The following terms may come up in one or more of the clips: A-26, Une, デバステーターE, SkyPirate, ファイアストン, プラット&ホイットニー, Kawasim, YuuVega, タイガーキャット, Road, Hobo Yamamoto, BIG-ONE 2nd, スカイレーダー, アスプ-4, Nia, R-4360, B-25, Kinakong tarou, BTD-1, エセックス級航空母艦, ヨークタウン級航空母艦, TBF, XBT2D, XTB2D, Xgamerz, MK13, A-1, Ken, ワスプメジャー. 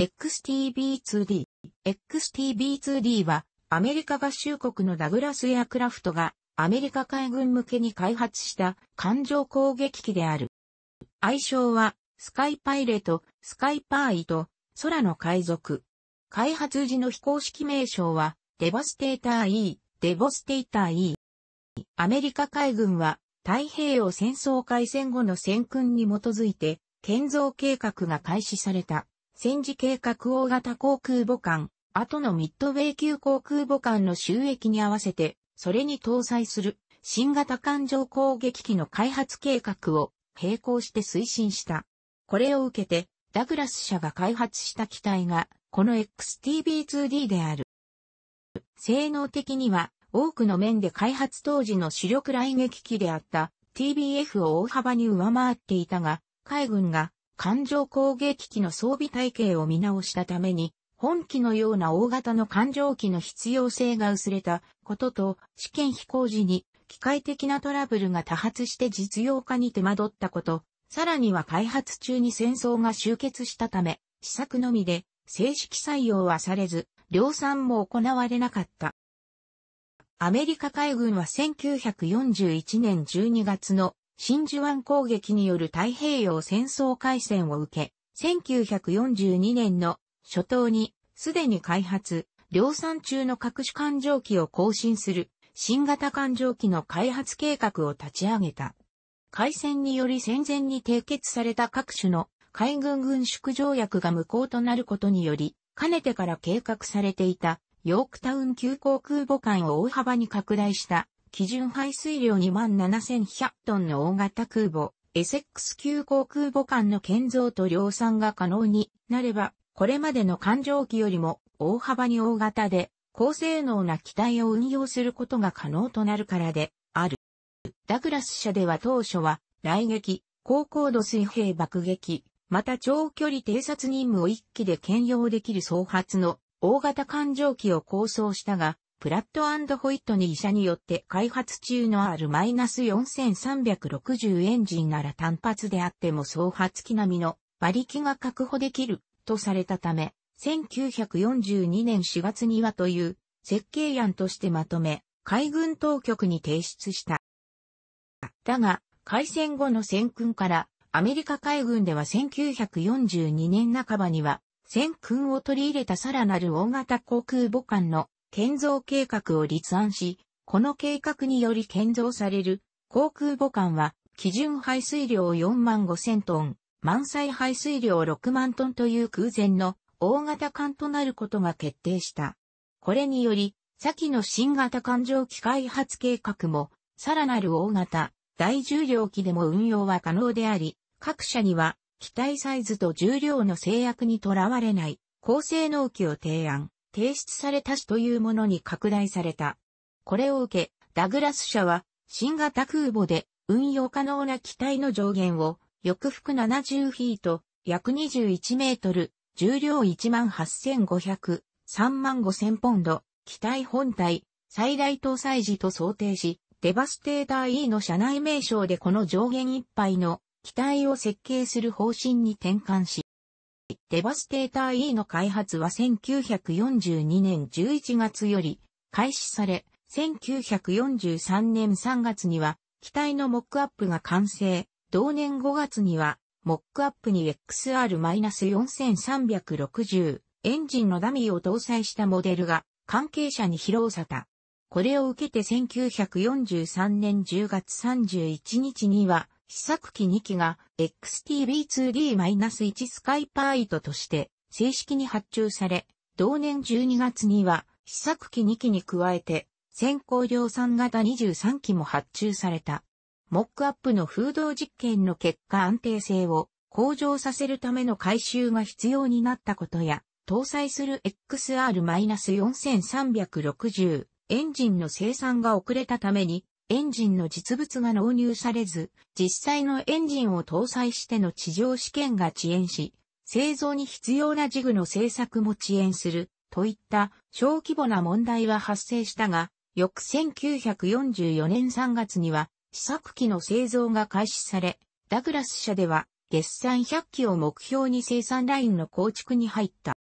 XTB2D。XTB2D はアメリカ合衆国のダグラスエアクラフトがアメリカ海軍向けに開発した艦上攻撃機である。愛称はSkyPirate、SkyPirate、空の海賊。開発時の非公式名称はデバステーターE。アメリカ海軍は太平洋戦争開戦後の戦訓に基づいて建造計画が開始された。戦時計画大型航空母艦、後のミッドウェイ級航空母艦の収益に合わせて、それに搭載する新型艦上攻撃機の開発計画を並行して推進した。これを受けて、ダグラス社が開発した機体が、この XTB2D である。性能的には、多くの面で開発当時の主力雷撃機であった TBF を大幅に上回っていたが、海軍が、艦上攻撃機の装備体系を見直したために、本機のような大型の艦上機の必要性が薄れたことと、試験飛行時に機械的なトラブルが多発して実用化に手間取ったこと、さらには開発中に戦争が終結したため、試作のみで正式採用はされず、量産も行われなかった。アメリカ海軍は1941年12月の真珠湾攻撃による太平洋戦争開戦を受け、1942年の初頭にすでに開発、量産中の各種艦上機を更新する新型艦上機の開発計画を立ち上げた。開戦により戦前に締結された各種の海軍軍縮条約が無効となることにより、かねてから計画されていたヨークタウン級航空母艦を大幅に拡大した。基準排水量 27,100 トンの大型空母、エセックス級航空母艦の建造と量産が可能になれば、これまでの艦上機よりも大幅に大型で、高性能な機体を運用することが可能となるからである。ダグラス社では当初は、雷撃、高高度水平爆撃、また長距離偵察任務を一機で兼用できる総発の大型艦上機を構想したが、プラット&ホイットニー社によって開発中の R-4360 エンジンなら単発であっても総発機並みの馬力が確保できるとされたため、1942年4月にはという設計案としてまとめ、海軍当局に提出した。だが、開戦後の戦訓からアメリカ海軍では1942年半ばには戦訓を取り入れたさらなる大型航空母艦の建造計画を立案し、この計画により建造される航空母艦は、基準排水量 45,000 トン、満載排水量 60,000 トンという空前の大型艦となることが決定した。これにより、先の新型艦上機開発計画も、さらなる大型、大重量機でも運用は可能であり、各社には、機体サイズと重量の制約にとらわれない、高性能機を提案。提出されたしというものに拡大された。これを受け、ダグラス社は、新型空母で運用可能な機体の上限を、翼幅70フィート、約21メートル、重量 18,500、35,000 ポンド、機体本体、最大搭載時と想定し、デバステーターEの社内名称でこの上限いっぱいの機体を設計する方針に転換し、デバステーターEの開発は1942年11月より開始され、1943年3月には機体のモックアップが完成、同年5月にはモックアップに XR-4360 エンジンのダミーを搭載したモデルが関係者に披露された。これを受けて1943年10月31日には、試作機2機が XTB2D-1 スカイパイトとして正式に発注され、同年12月には試作機2機に加えて先行量産型23機も発注された。モックアップの風洞実験の結果安定性を向上させるための改修が必要になったことや、搭載する XR-4360 エンジンの生産が遅れたために、エンジンの実物が納入されず、実際のエンジンを搭載しての地上試験が遅延し、製造に必要なジグの製作も遅延する、といった小規模な問題は発生したが、翌1944年3月には、試作機の製造が開始され、ダグラス社では、月産100機を目標に生産ラインの構築に入った。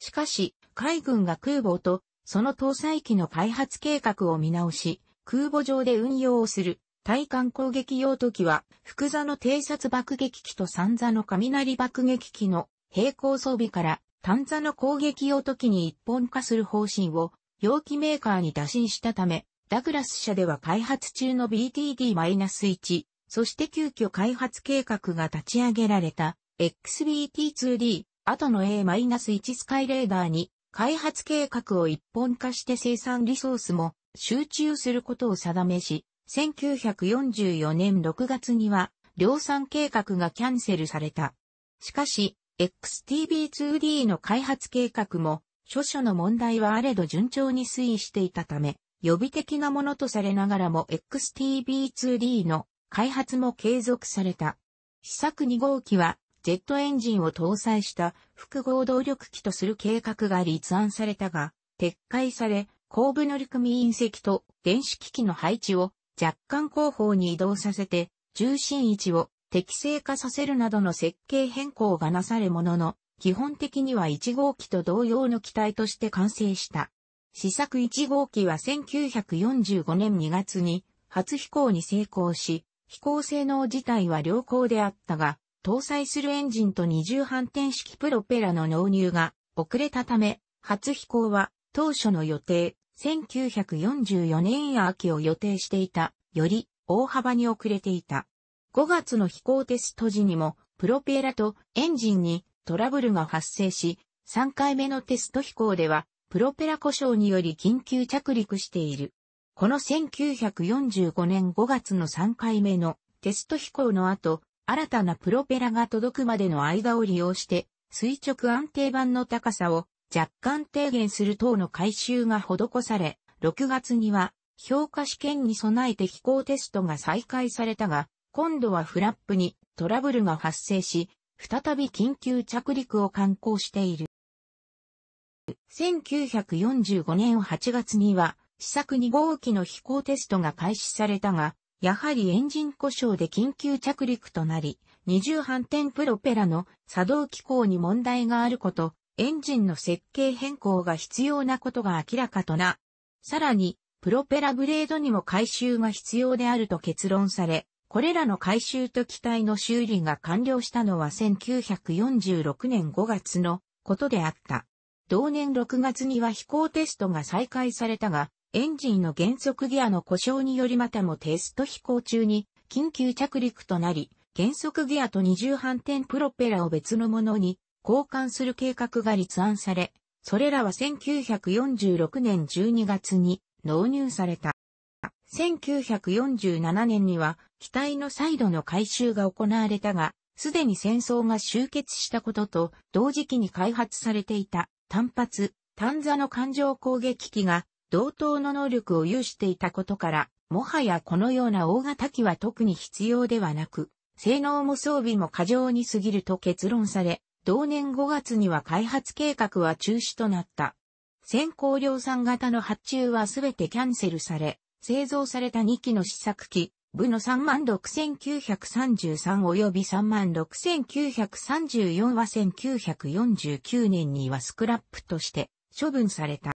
しかし、海軍が空母とその搭載機の開発計画を見直し、空母上で運用をする対艦攻撃用途機は、複座の偵察爆撃機と三座の雷爆撃機の並行装備から単座の攻撃用途機に一本化する方針を容器メーカーに打診したため、ダグラス社では開発中の BTD-1、そして急遽開発計画が立ち上げられた XBT2D、後の A-1 スカイレーダーに開発計画を一本化して生産リソースも集中することを定めし、1944年6月には量産計画がキャンセルされた。しかし、XTB2D の開発計画も、諸々の問題はあれど順調に推移していたため、予備的なものとされながらも XTB2D の開発も継続された。試作2号機は、ジェットエンジンを搭載した複合動力機とする計画が立案されたが、撤回され、後部乗組員席と電子機器の配置を若干後方に移動させて、重心位置を適正化させるなどの設計変更がなされものの、基本的には1号機と同様の機体として完成した。試作1号機は1945年2月に初飛行に成功し、飛行性能自体は良好であったが、搭載するエンジンと二重反転式プロペラの納入が遅れたため、初飛行は当初の予定、1944年秋を予定していた、より大幅に遅れていた。5月の飛行テスト時にも、プロペラとエンジンにトラブルが発生し、3回目のテスト飛行では、プロペラ故障により緊急着陸している。この1945年5月の3回目のテスト飛行の後、新たなプロペラが届くまでの間を利用して、垂直安定板の高さを若干低減する等の改修が施され、6月には評価試験に備えて飛行テストが再開されたが、今度はフラップにトラブルが発生し、再び緊急着陸を敢行している。1945年8月には、試作2号機の飛行テストが開始されたが、やはりエンジン故障で緊急着陸となり、二重反転プロペラの作動機構に問題があること、エンジンの設計変更が必要なことが明らかとな。さらに、プロペラブレードにも改修が必要であると結論され、これらの改修と機体の修理が完了したのは1946年5月のことであった。同年6月には飛行テストが再開されたが、エンジンの減速ギアの故障によりまたもテスト飛行中に緊急着陸となり、減速ギアと二重反転プロペラを別のものに交換する計画が立案され、それらは1946年12月に納入された。1947年には機体の再度の改修が行われたが、すでに戦争が終結したことと同時期に開発されていた単発、単座の艦上攻撃機が同等の能力を有していたことから、もはやこのような大型機は特に必要ではなく、性能も装備も過剰に過ぎると結論され、同年5月には開発計画は中止となった。先行量産型の発注はすべてキャンセルされ、製造された2機の試作機、部の 36,933 及び 36,934 は1949年にはスクラップとして処分された。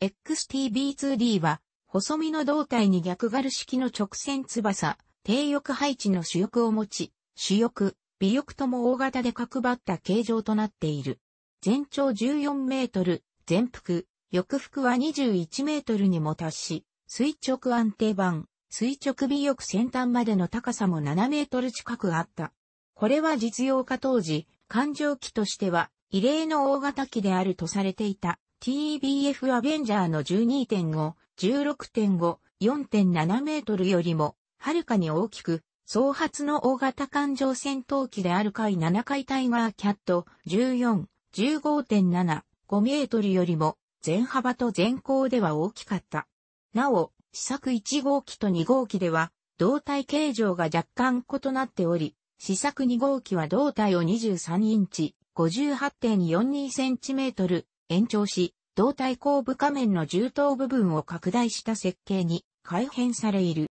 XTB2D は、細身の胴体に逆ガル式の直線翼、低翼配置の主翼を持ち、主翼、尾翼とも大型で角張った形状となっている。全長14メートル、前腹、翼腹は21メートルにも達し、垂直安定板、垂直尾翼先端までの高さも7メートル近くあった。これは実用化当時、艦上機としては異例の大型機であるとされていた TBF アベンジャーの 12.5、16.5、4.7 メートルよりも、はるかに大きく、総発の大型艦上戦闘機である第7回タイガーキャット14、15.7、5メートルよりも、全幅と全高では大きかった。なお、試作1号機と2号機では、胴体形状が若干異なっており、試作2号機は胴体を23インチ、58.42 センチメートル、延長し、胴体後部下面の重頭部分を拡大した設計に改変されいる。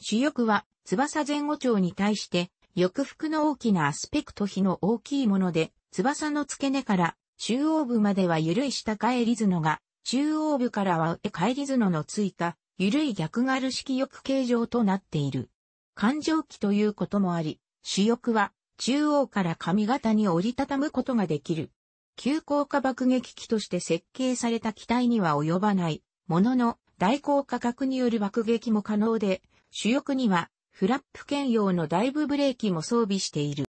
主翼は翼前後長に対して翼腹の大きなアスペクト比の大きいもので、翼の付け根から中央部までは緩い下返り角が、中央部からは上返り角のついた、緩い逆ガル式翼形状となっている。環状機ということもあり、主翼は中央から上方に折りたたむことができる。急降下爆撃機として設計された機体には及ばない、ものの、大降下角による爆撃も可能で、主翼にはフラップ兼用のダイブブレーキも装備している。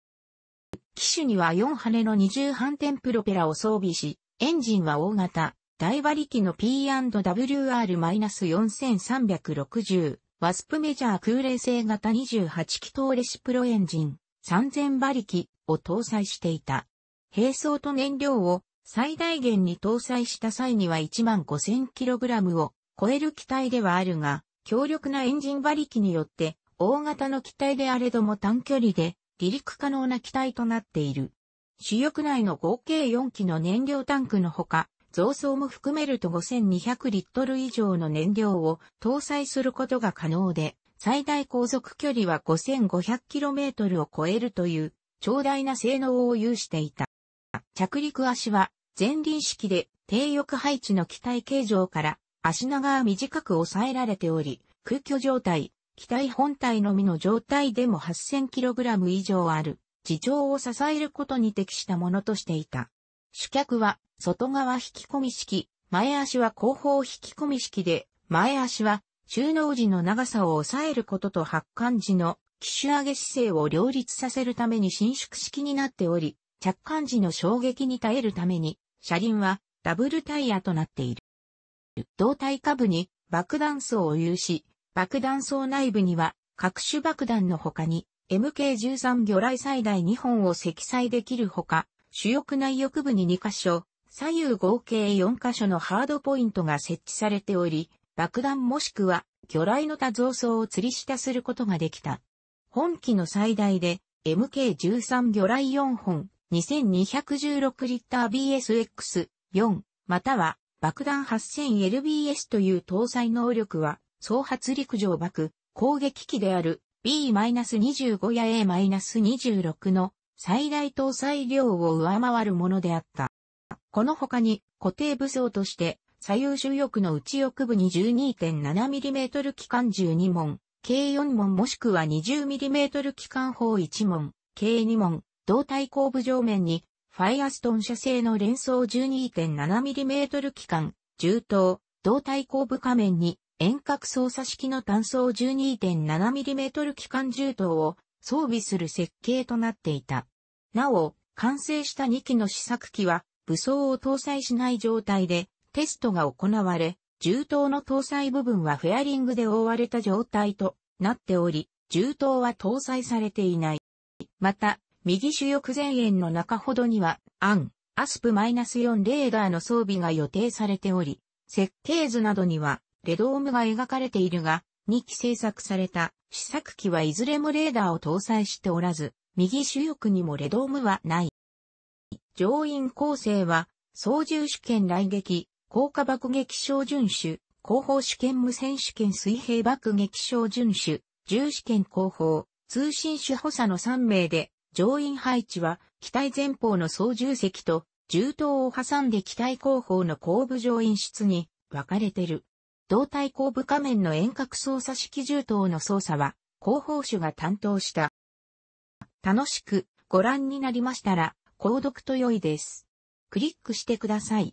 機首には4羽の二重反転プロペラを装備し、エンジンは大型、大馬力の P&WR-4360、ワスプメジャー空冷製型28気筒レシプロエンジン、3000馬力を搭載していた。並走と燃料を最大限に搭載した際には 15,000kg を超える機体ではあるが、強力なエンジン馬力によって、大型の機体であれども短距離で離陸可能な機体となっている。主翼内の合計4基の燃料タンクのほか、増装も含めると5200リットル以上の燃料を搭載することが可能で、最大航続距離は 5500km を超えるという、長大な性能を有していた。着陸足は前輪式で低翼配置の機体形状から足長は短く抑えられており、空虚状態、機体本体のみの状態でも 8000kg 以上ある、自重を支えることに適したものとしていた。主脚は外側引き込み式、前足は後方引き込み式で、前足は収納時の長さを抑えることと発艦時の機首上げ姿勢を両立させるために伸縮式になっており、着艦時の衝撃に耐えるために、車輪はダブルタイヤとなっている。胴体下部に爆弾層を有し、爆弾層内部には各種爆弾の他に MK13 魚雷最大2本を積載できるほか、主翼内翼部に2カ所、左右合計4カ所のハードポイントが設置されており、爆弾もしくは魚雷の多層装を吊り下することができた。本機の最大で MK13 魚雷4本。2216リッター BSX4 または爆弾 8000LBS という搭載能力は総発陸上爆攻撃機である B-25 や A-26 の最大搭載量を上回るものであった。この他に固定武装として左右主翼の内翼部に 12.7mm 機関銃2門、計4門もしくは 20mm 機関砲1門、計2門、胴体後部上面に、ファイアストン社製の連装 12.7mm 機関、銃塔、胴体後部下面に、遠隔操作式の単装 12.7mm 機関銃塔を装備する設計となっていた。なお、完成した2機の試作機は、武装を搭載しない状態で、テストが行われ、銃塔の搭載部分はフェアリングで覆われた状態となっており、銃塔は搭載されていない。また、右主翼前縁の中ほどには、アスプ -4 レーダーの装備が予定されており、設計図などには、レドームが描かれているが、2機製作された試作機はいずれもレーダーを搭載しておらず、右主翼にもレドームはない。乗員構成は、操縦主権雷撃、降下爆撃小準主、後方主権無線主権水平爆撃小準主、重主権後方、通信主補佐の3名で、乗員配置は、機体前方の操縦席と、銃塔を挟んで機体後方の後部乗員室に分かれてる。胴体後部下面の遠隔操作式銃塔の操作は、広報主が担当した。楽しくご覧になりましたら、購読と良いです。クリックしてください。